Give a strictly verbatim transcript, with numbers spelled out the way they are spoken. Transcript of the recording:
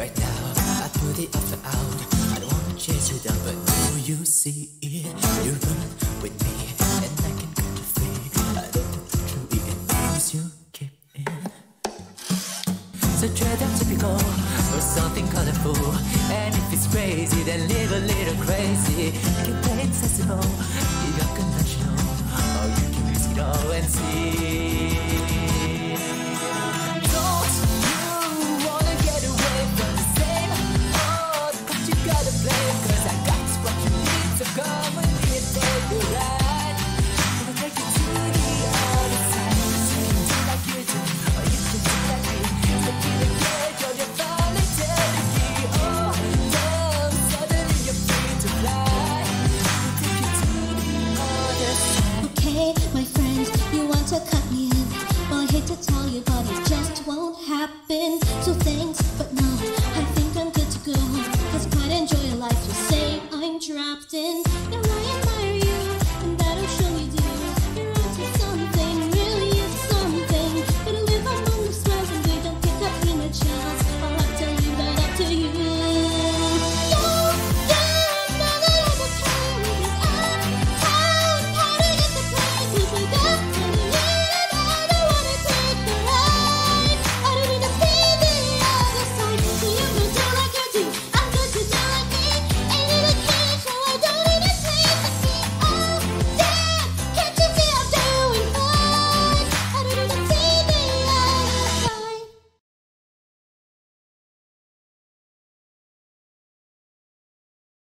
right now. I put the effort out. I don't wanna chase you down, but now you see it. You run with me, and I can cut you free. I don't think the truth is it means you keep in. So try that typical or something colorful. And if it's crazy, then live a little crazy. Keep it accessible, keep it conventional. Or you can risk it all and see. To tell you, but it just won't happen. So thanks, but no, I think I'm good to go. Let's quite enjoy your life. You say I'm trapped in your life.